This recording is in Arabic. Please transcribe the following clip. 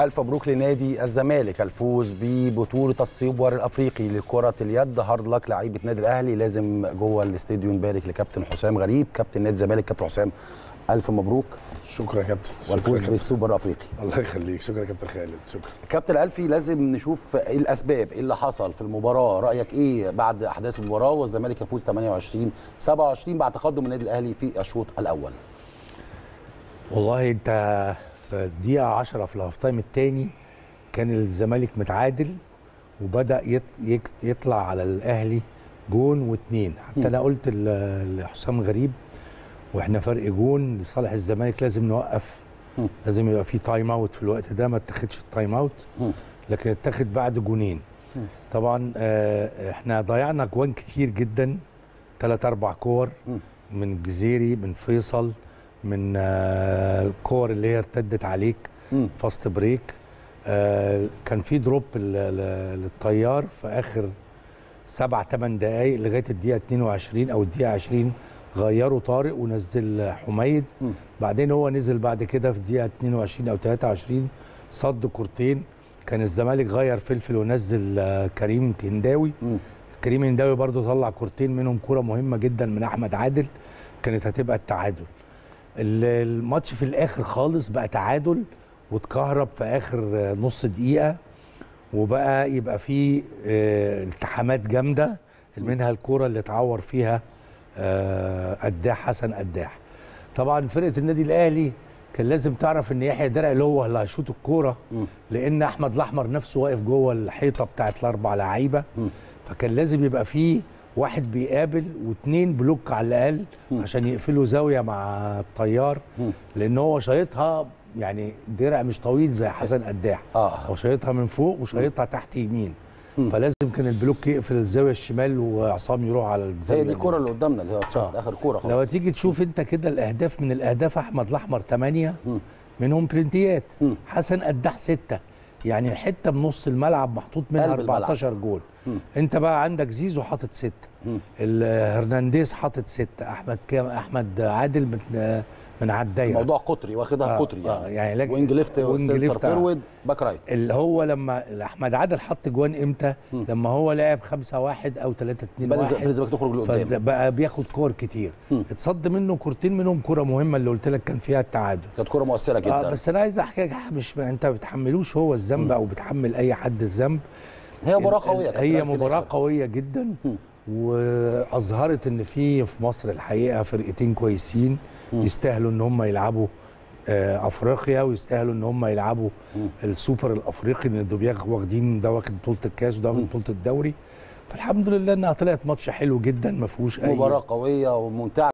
ألف مبروك لنادي الزمالك الفوز ببطولة السوبر الإفريقي لكرة اليد. هارد لك لعيبة نادي الأهلي. لازم جوه الاستديو نبارك لكابتن حسام غريب كابتن نادي الزمالك. كابتن حسام ألف مبروك. شكرا يا كابتن. والفوز بالسوبر الإفريقي. الله يخليك. شكرا يا كابتن خالد. شكرا كابتن الألفي. لازم نشوف إيه الأسباب، إيه اللي حصل في المباراة، رأيك إيه بعد أحداث المباراة والزمالك يفوز 28-27 بعد تقدم النادي الأهلي في الشوط الأول؟ والله أنت في الدقيقة 10 في الهاف تايم الثاني كان الزمالك متعادل وبدأ يطلع على الأهلي جون واثنين، حتى أنا قلت لحسام غريب واحنا فرق جون لصالح الزمالك لازم نوقف، لازم يبقى في تايم اوت في الوقت ده، ما اتخذش التايم اوت لكن اتخذ بعد جونين. طبعا احنا ضيعنا جوان كتير جدا، 3-4 كور من الجزيري، من فيصل، من الكور اللي هي ارتدت عليك فاست بريك. كان في دروب للطيار في اخر 7-8 دقائق لغايه الدقيقه 22 او الدقيقه 20، غيروا طارق ونزل حميد. بعدين هو نزل بعد كده في الدقيقه 22 او 23 صد كورتين. كان الزمالك غير فلفل ونزل كريم هنداوي. كريم هنداوي برضو طلع كورتين، منهم كوره مهمه جدا من احمد عادل كانت هتبقى التعادل. الماتش في الاخر خالص بقى تعادل واتكهرب في اخر نص دقيقه، وبقى يبقى فيه التحامات جامده منها الكوره اللي اتعور فيها قداح، حسن قداح. طبعا فرقه النادي الاهلي كان لازم تعرف ان يحيى درع اللي هو اللي هيشوط الكوره، لان احمد الاحمر نفسه واقف جوه الحيطه بتاعت الاربع لعيبه، فكان لازم يبقى فيه واحد بيقابل واثنين بلوك على الاقل عشان يقفلوا زاويه مع الطيار، لان هو شايطها يعني درع مش طويل زي حسن قداح، هو شايطها من فوق وشايطها تحت يمين، فلازم كان البلوك يقفل الزاويه الشمال وعصام يروح على الزاويه. هي دي الكوره اللي قدامنا اللي هي اخر كوره خالص. لو تيجي تشوف انت كده الاهداف، من الاهداف احمد الاحمر 8 منهم بلنتيات، حسن قداح 6، يعني الحته بنص الملعب محطوط منها 14 جول. انت بقى عندك زيزو حاطط 6، الهرنانديز حاطط 6، احمد عادل من عدايه. موضوع قطري واخدها قطري يعني وينج ليفت وسنتر فورورد باك رايت. اللي هو لما احمد عادل حط جوان امتى؟ لما هو لعب 5-1 او 3-2-1 بقى بياخد كور كتير. اتصد منه كورتين، منهم كوره مهمه اللي قلت لك كان فيها التعادل، كانت كوره مؤثره جدا. بس انا عايز احكي لك، مش انت ما بتحملوش هو الذنب او بتحمل اي حد الذنب، هي مباراه قويه، هي مباراه قويه جدا، واظهرت ان في مصر الحقيقه فرقتين كويسين يستاهلوا ان هم يلعبوا افريقيا، ويستاهلوا ان هم يلعبوا السوبر الافريقي، لان دول واخدين، ده واخد بطوله الكاس وده واخد بطوله الدوري. فالحمد لله انها طلعت ماتش حلو جدا ما فيهوش اي مباراه قويه وممتعه.